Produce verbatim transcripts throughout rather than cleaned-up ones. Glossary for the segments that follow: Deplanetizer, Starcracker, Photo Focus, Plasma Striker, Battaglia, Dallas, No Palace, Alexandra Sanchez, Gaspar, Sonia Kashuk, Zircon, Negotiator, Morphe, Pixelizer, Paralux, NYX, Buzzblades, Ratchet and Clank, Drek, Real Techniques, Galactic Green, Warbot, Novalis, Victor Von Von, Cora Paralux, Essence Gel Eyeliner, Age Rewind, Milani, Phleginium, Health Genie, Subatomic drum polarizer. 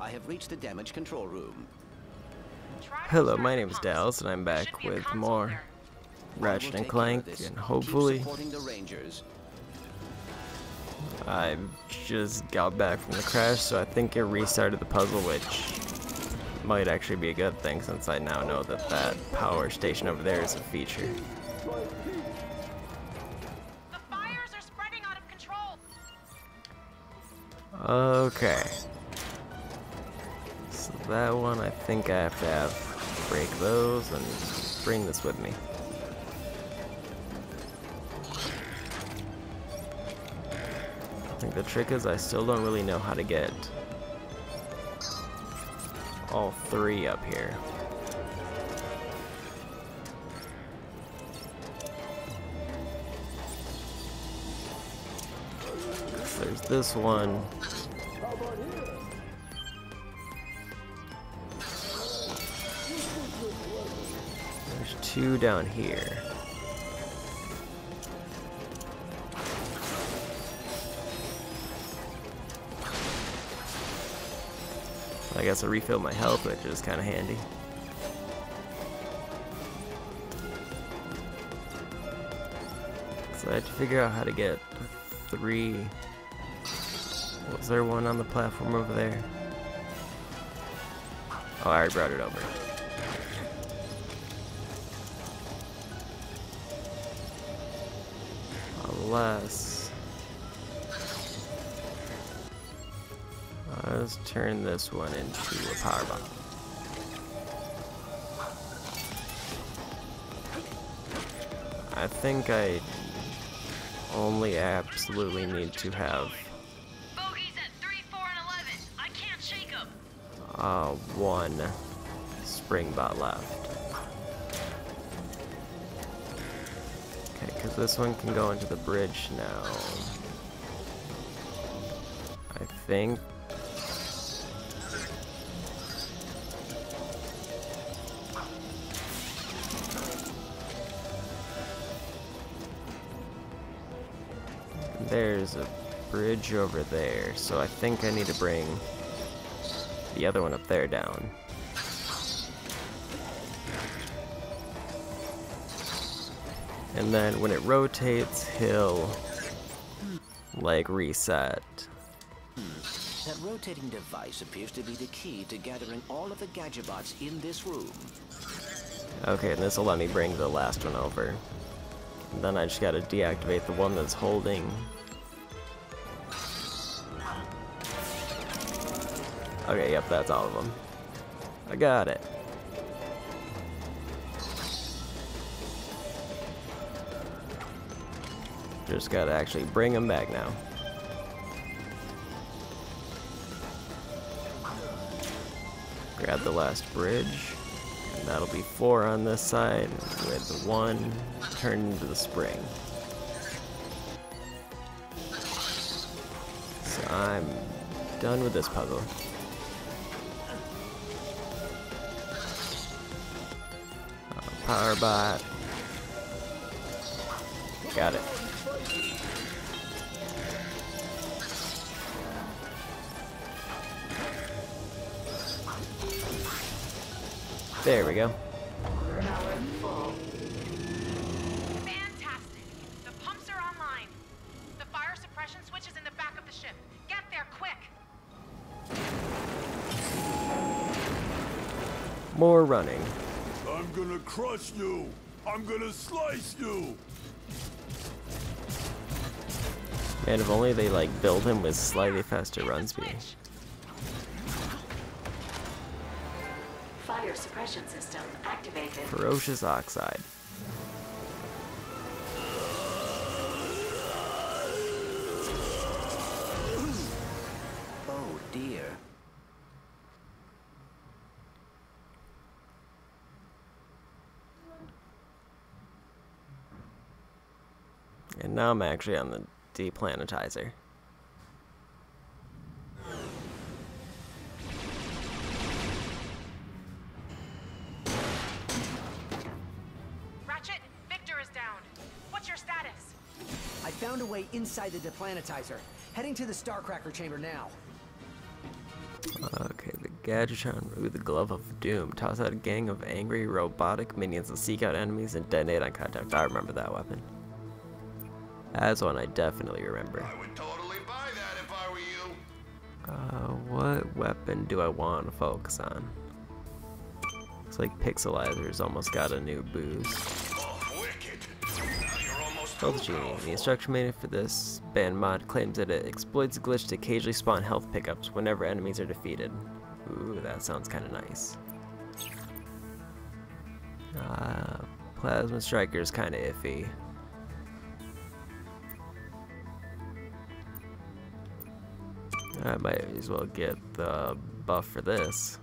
I have reached the damage control room. Hello, my name is Dallas, and I'm back with more Ratchet and Clank, and hopefully... I just got back from the crash, so I think it restarted the puzzle, which might actually be a good thing since I now know that that power station over there is a feature. The fires are spreading out of control. Okay. So that one, I think I have to have break those and bring this with me. I think the trick is I still don't really know how to get all three up here. There's this one. There's two down here. I guess I refilled my health, which is kind of handy. So I had to figure out how to get three. Was there one on the platform over there? Oh, I already brought it over. Unless... let's turn this one into a power bomb. I think I only absolutely need to have uh, one spring bot left. Okay, because this one can go into the bridge now. I think. There's a bridge over there, so I think I need to bring the other one up there down. And then when it rotates, he'll like reset. That rotating device appears to be the key to gathering all of the gadgetbots in this room. Okay, and this will let me bring the last one over. And then I just gotta deactivate the one that's holding. Okay, yep, that's all of them. I got it. Just gotta actually bring them back now. Grab the last bridge, and that'll be four on this side, with one turned into the spring. So I'm done with this puzzle. Power bot. Got it. There we go. Fantastic. The pumps are online. The fire suppression switch is in the back of the ship. Get there quick. More running. I'm gonna crush you! I'm gonna slice you! Man, if only they like build him with slightly faster run speed. Fire suppression system activated. Ferocious Oxide. Oh dear. And now I'm actually on the Deplanetizer. Ratchet, Victor is down. What's your status? I found a way inside the Deplanetizer. Heading to the Starcracker chamber now. Okay, Gadgetron with the Glove of Doom. Toss out a gang of angry robotic minions that seek out enemies and detonate on contact. I remember that weapon. That's one I definitely remember. I would totally buy that if I were you. Uh, what weapon do I want to focus on? Looks like Pixelizer's almost got a new boost. Oh, Health Genie. The instruction manual for this band mod claims that it exploits a glitch to occasionally spawn health pickups whenever enemies are defeated. Ooh, that sounds kind of nice. Uh, Plasma Striker is kind of iffy. I might as well get the buff for this.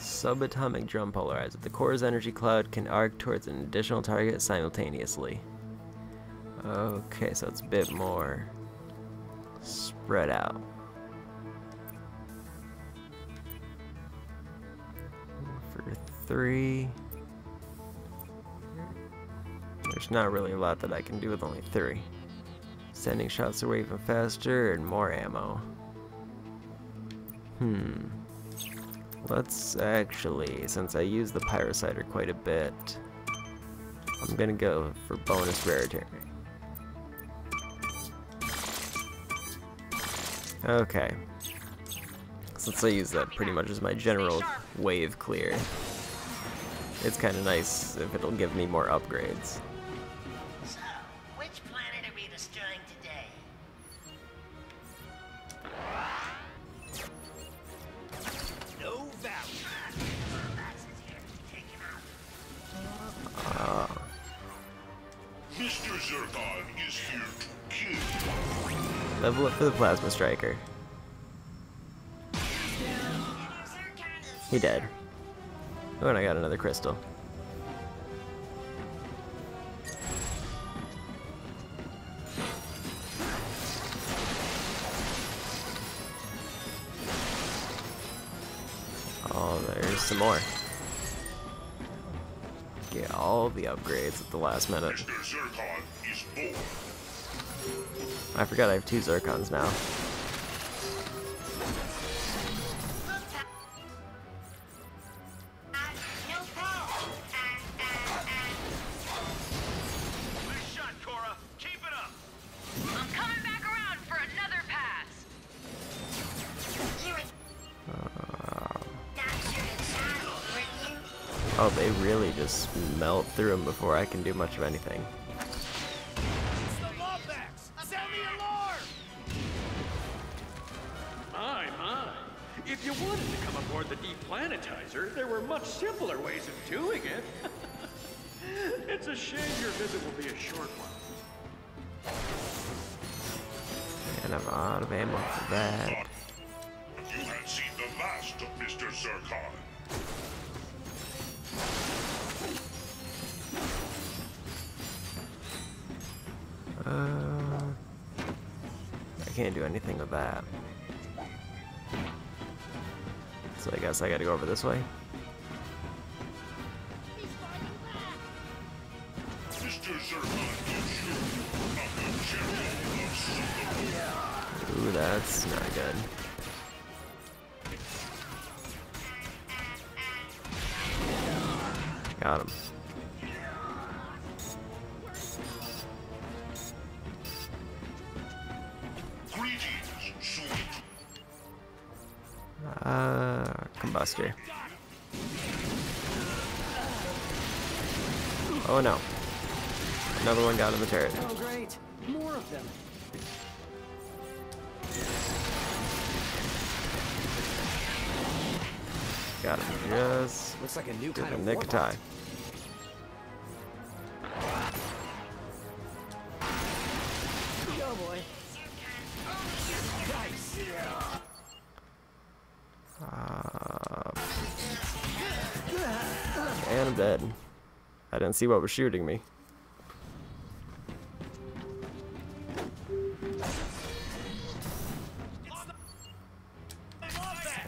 Subatomic drum polarizer. The core's energy cloud can arc towards an additional target simultaneously. Okay, so it's a bit more spread out. For three. There's not really a lot that I can do with only three. Sending shots away even faster and more ammo. Hmm. Let's actually, since I use the Pyrocider quite a bit, I'm gonna go for bonus Raritanium. Okay. Since I use that pretty much as my general wave clear, it's kind of nice if it'll give me more upgrades. Level up for the Plasma Striker. He dead. Oh, and I got another crystal. Oh, there's some more. Get all the upgrades at the last minute. Mister Zircon is born. I forgot I have two Zircons now. Nice shot, Cora. Keep it up. I'm coming back around for another pass. Uh, oh, they really just melt through them before I can do much of anything. If you wanted to come aboard the Deplanetizer, there were much simpler ways of doing it. It's a shame your visit will be a short one. And I'm out of ammo for that. You had seen the last of Mister Zircon. Uh, I can't do anything with that. So I guess I gotta go over this way. Ooh, that's not good. Got him. Uh, combustor. Oh no. Another one got in the turret. Oh great. More of them. Got him just looks like a new kind of necktie. Oh boy. Nice. Uh, and I'm dead. I didn't see what was shooting me.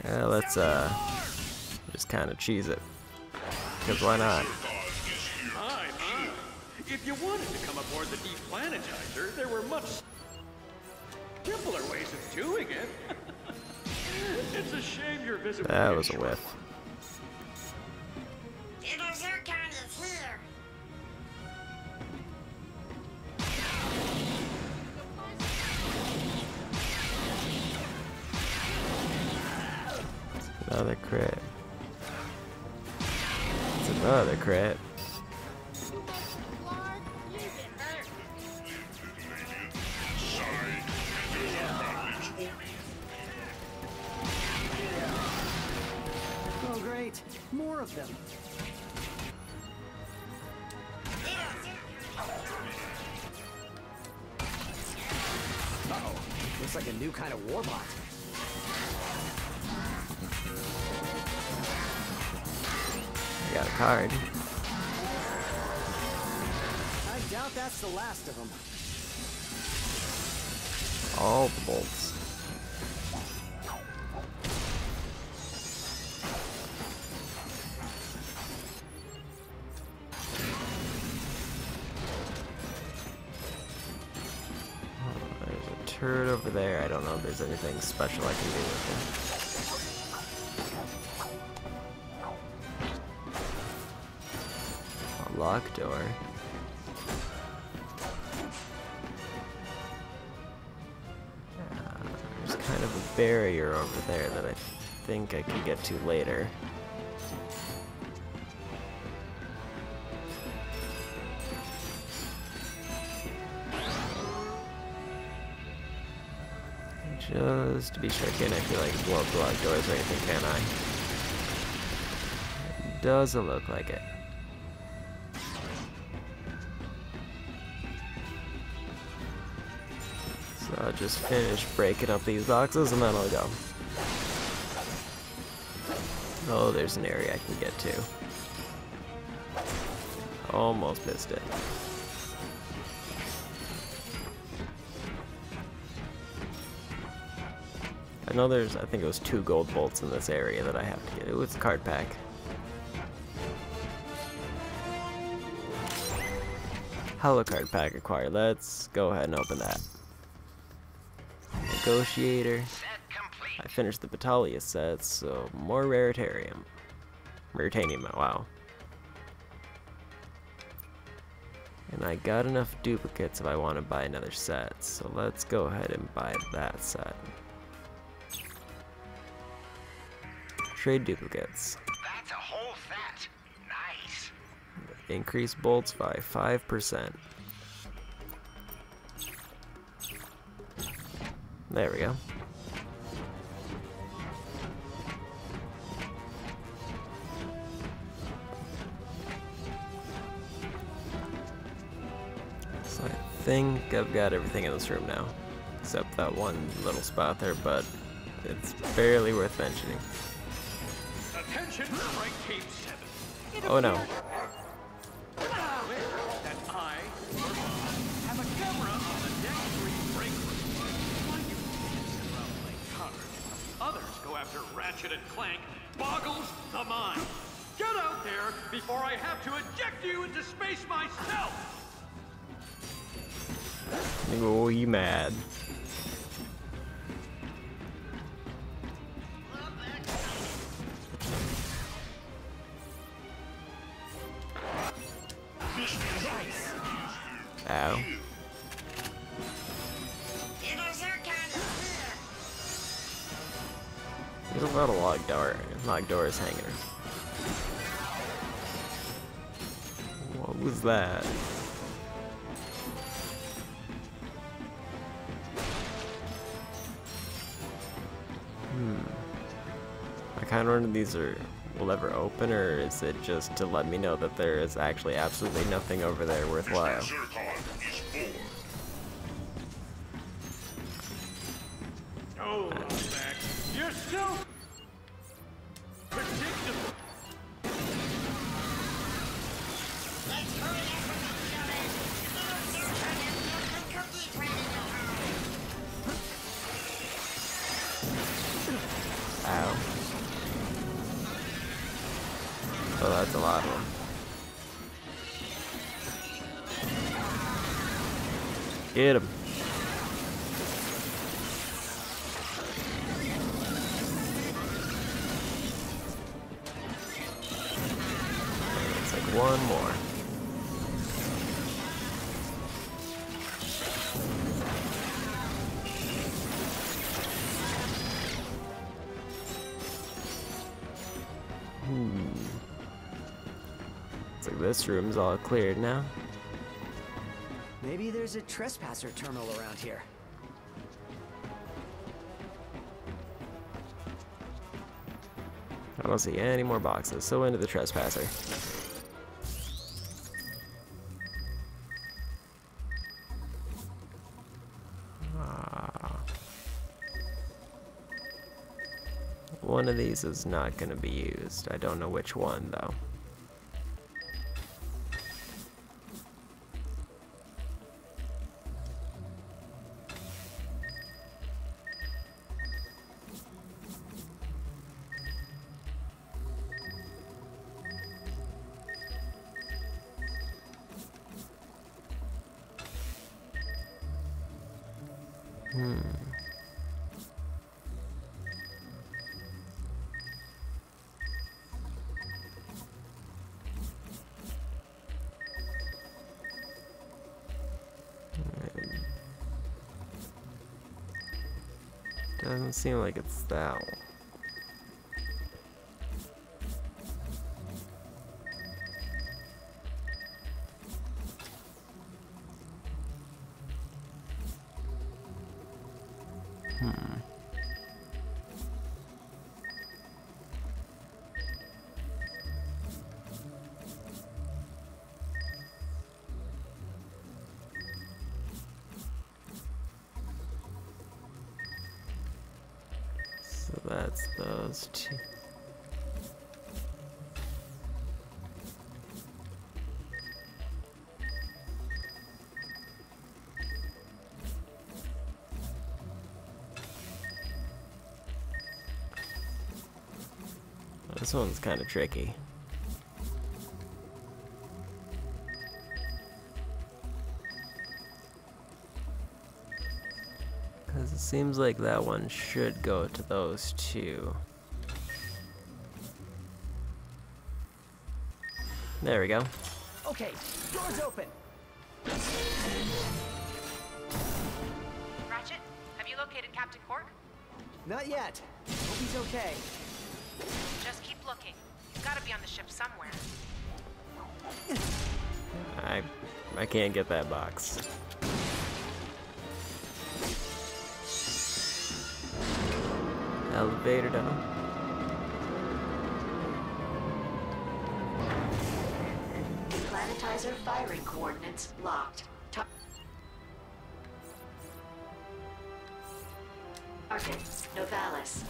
Yeah, let's uh, just kind of cheese it. Because why not? If you wanted to come aboard the Deplanetizer, there were much. doing it. It's a shame you're visible. That was a whiff. Little Zircon is here. Another crit. It's another crit. More of them. Uh-oh. Looks like a new kind of Warbot. I got a card. I doubt that's the last of them. All the bolts. Turret over there. I don't know if there's anything special I can do with it. A locked door. Uh, there's kind of a barrier over there that I think I can get to later. Just to be sure, can I feel like blow up block doors or anything, can I? It doesn't look like it. So I'll just finish breaking up these boxes and then I'll go. Oh, there's an area I can get to. Almost missed it. I know there's, I think it was two gold bolts in this area that I have to get. Ooh, it's a card pack. Holo card pack acquired. Let's go ahead and open that. Negotiator. I finished the Battaglia set, so more Raritanium. Raritanium, wow. And I got enough duplicates if I want to buy another set, so let's go ahead and buy that set. Trade duplicates. That's a whole set. Nice. Increase bolts by five percent. There we go. So I think I've got everything in this room now. Except that one little spot there, but it's barely worth mentioning. Oh no. Others go after Ratchet and Clank, boggles the mind. Get out there before I have to eject you into space myself. Oh, you mad. Ow. There's a lot of log door, log doors hanging. What was that? Hmm. I kind of wonder if these are will ever open, or is it just to let me know that there is actually absolutely nothing over there worthwhile? Oh, you're still predictable. Ow. Oh, that's a lot of them. Get him. one more. This room's all cleared now. Maybe there's a trespasser terminal around here. I don't see any more boxes, so into the trespasser. Ah. One of these is not going to be used. I don't know which one, though. Hmm. Doesn't seem like it's that one. So that's those two. This one's kind of tricky. Seems like that one should go to those two. There we go. Okay, door's open. Ratchet, have you located Captain Quark? Not yet. Hope he's okay. Just keep looking. He's got to be on the ship somewhere. I, I can't get that box. Elevator down. Deplanetizer firing coordinates locked. Target Novalis.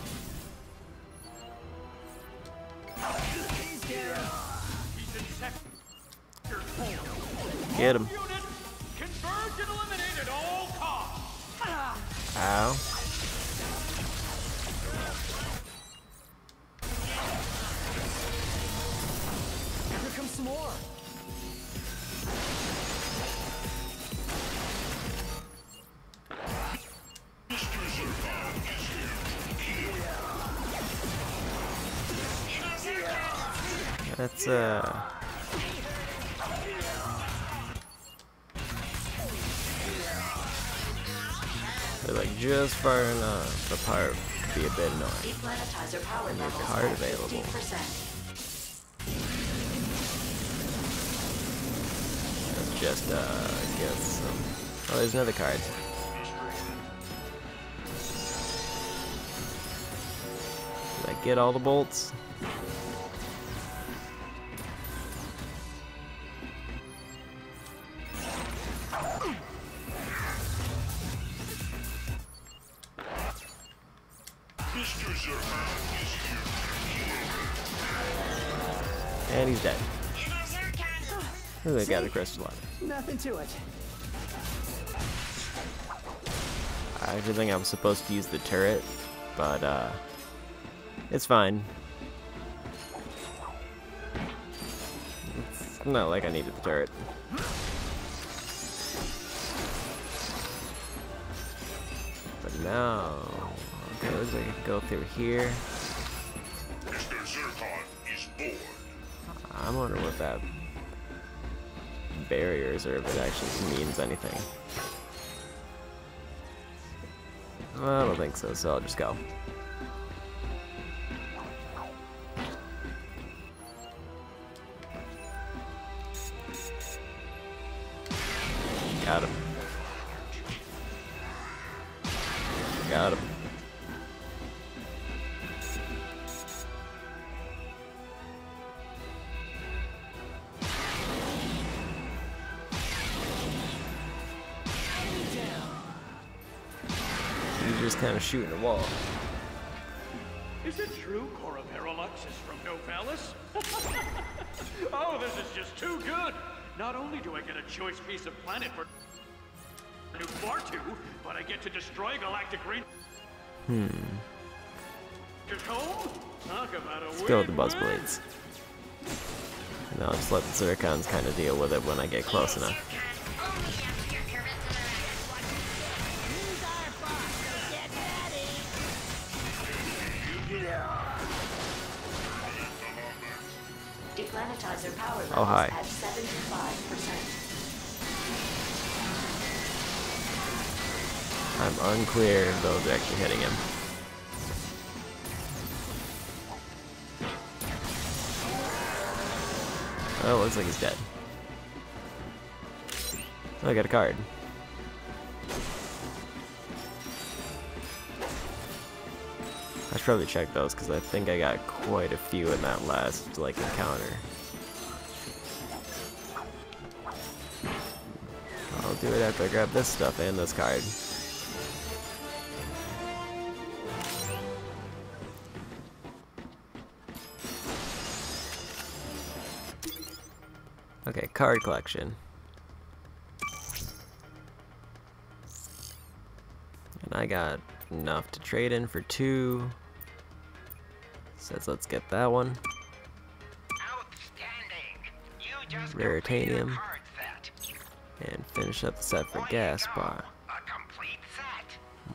Get him. Converged and eliminated at all costs. Ow. More. That's uh they're like just far enough apart to be a bit annoying. Deplanetizer power level card available. fifteen percent. Just, uh, get some... Oh, there's another card. Did I get all the bolts? And he's dead. Oh, they got a crystal on it. Nothing to it. I actually think I'm supposed to use the turret, but uh, it's fine. It's not like I needed the turret. But no. Okay, looks like I can go through here. Mister Zircon is bored. I wonder what that barriers or if it actually means anything. I don't think so, so I'll just go. Got him. Got him. He's just kind of shooting a wall. Is it true Cora Paralux is from No Palace? Oh, this is just too good. Not only do I get a choice piece of planet for new Bartu, but I get to destroy Galactic Green. Hmm. Talk about a Let's go with the Buzzblades. And I'll just let the Zircons kind of deal with it when I get close yeah, enough. Get Deplanetizer power levels oh, hi. At seventy-five percent. I'm unclear if those are actually hitting him. Oh, looks like he's dead. Oh, I got a card. I should probably check those because I think I got quite a few in that last like encounter. I'll do it after I grab this stuff and this card. Okay, card collection. And I got enough to trade in for two. Says let's get that one. Outstanding. You just Raritanium. Card set. And finish up the set for Gaspar. A complete set.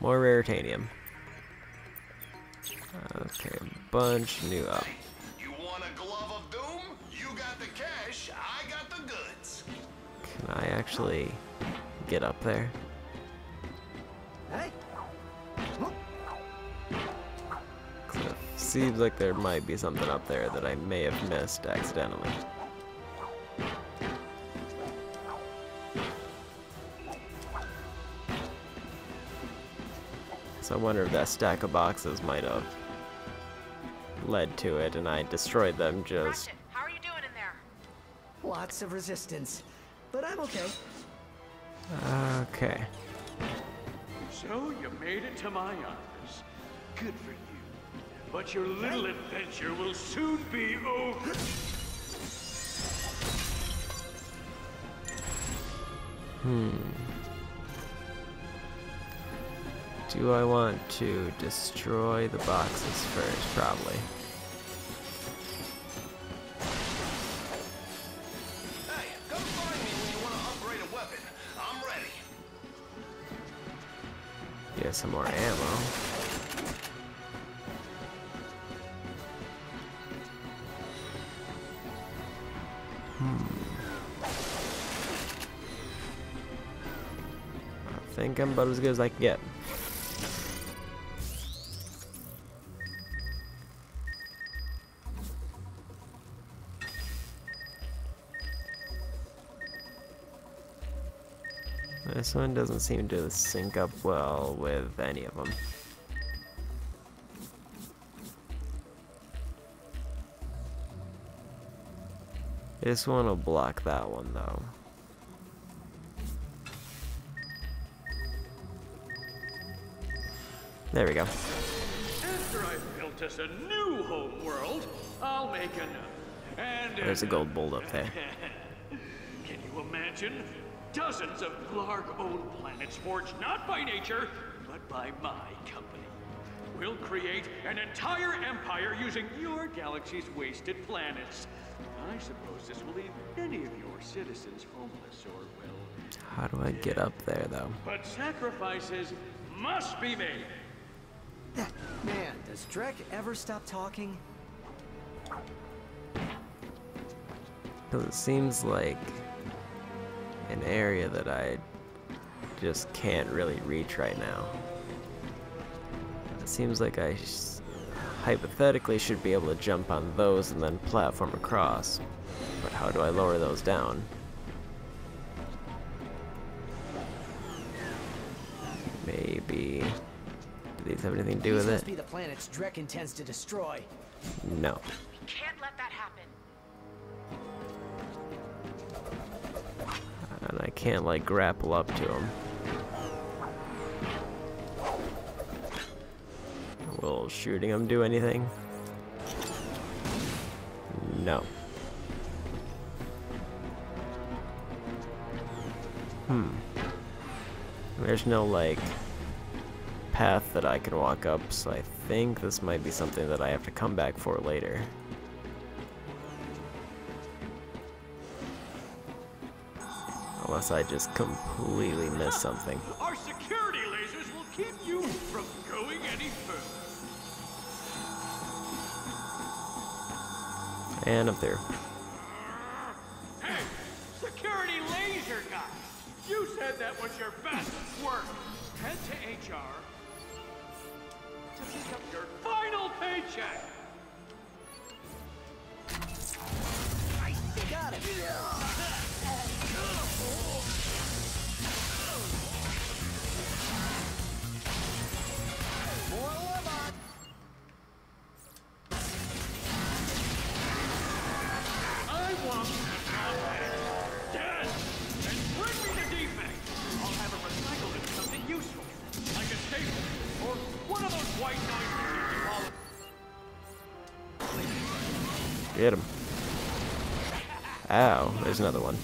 More Raritanium. Okay, a bunch new up. You want a Glove of Doom? You got the cash, I got the goods. Can I actually get up there? Hey. It seems like there might be something up there that I may have missed accidentally. So I wonder if that stack of boxes might have led to it and I destroyed them just... Lots of resistance, but I'm okay. Okay. So you made it to my office. Good for you. But your little adventure will soon be over. Hmm. Do I want to destroy the boxes first? Probably. Get some more ammo. Hmm. I think I'm about as good as I can get. This one doesn't seem to sync up well with any of them. This one will block that one though. There we go. After I've built us a new home world, I'll make another. And there's a gold bolt up there. Can you imagine? Dozens of Glarg-owned planets forged not by nature, but by my company. We'll create an entire empire using your galaxy's wasted planets. I suppose this will leave many of your citizens homeless or well. How do I get up there, though? But sacrifices must be made. Man, does Drek ever stop talking? Because it seems like an area that I just can't really reach right now. It seems like I hypothetically should be able to jump on those and then platform across, but how do I lower those down? Maybe... do these have anything to do with it? These must be the planets Drek intends to destroy. No. We can't let that happen. And I can't, like, grapple up to him. Will shooting him do anything? No. Hmm. There's no, like, path that I can walk up, so I think this might be something that I have to come back for later. Unless I just completely miss something. Our security lasers will keep you from going any further. And up there. Hey, security laser guy! You said that was your best work. Head to H R to pick up your final paycheck. I got it. Yeah. Get him. Ow, there's another one.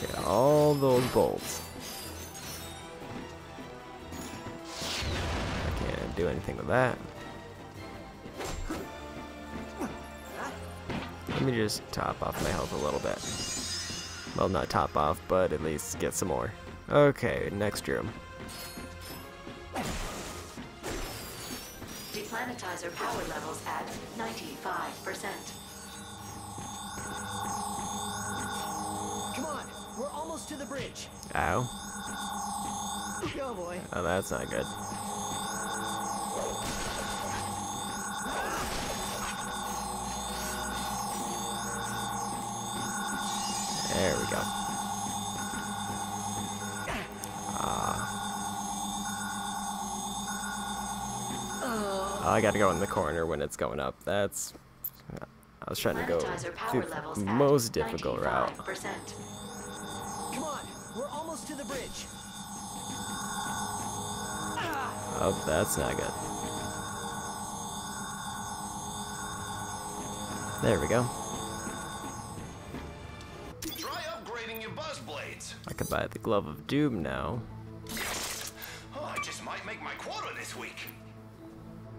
Get all those bolts. I can't do anything with that. Let me just top off my health a little bit. Well, not top off, but at least get some more. Okay, next room. Deplanetizer power levels at ninety-five percent. Come on, we're almost to the bridge. Ow. Oh boy. Oh, that's not good. There we go. Ah. Uh, I gotta go in the corner when it's going up. That's... I was trying to go the most difficult route. Come on, we're almost to the bridge. Oh, that's not good. There we go. I could buy the Glove of Doom now. Oh, I just might make my quota this week.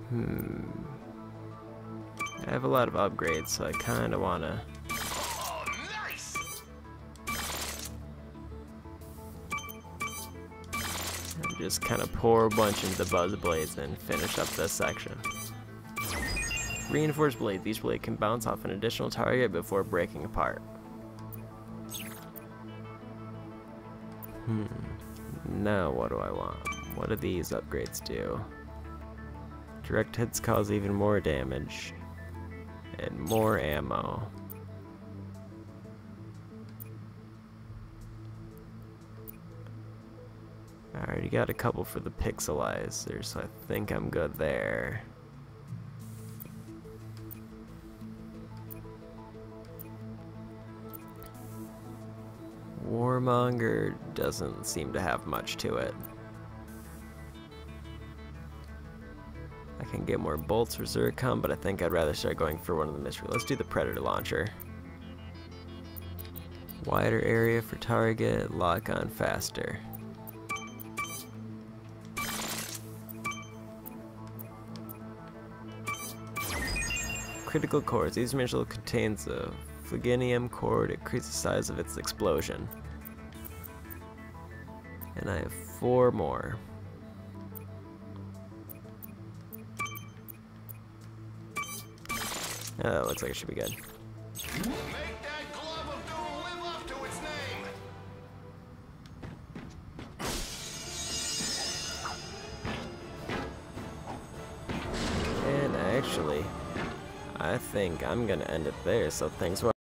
Hmm. I have a lot of upgrades, so I kind of want to... Oh, nice! And just kind of pour a bunch into the Buzzblades and finish up this section. Reinforced blades. Each blade can bounce off an additional target before breaking apart. Hmm. Now what do I want? What do these upgrades do? Direct hits cause even more damage. And more ammo. I already got a couple for the Pixelizer, so I think I'm good there. Warmonger doesn't seem to have much to it. I can get more bolts for Zircon, but I think I'd rather start going for one of the mystery. Let's do the Predator Launcher. Wider area for target, lock on faster. Critical cores. Each missile contains a Phleginium cord. It increases the size of its explosion. And I have four more. Oh, looks like it should be good. Make that Glove of Doom live up to its name. And actually, I think I'm gonna end it there, so thanks for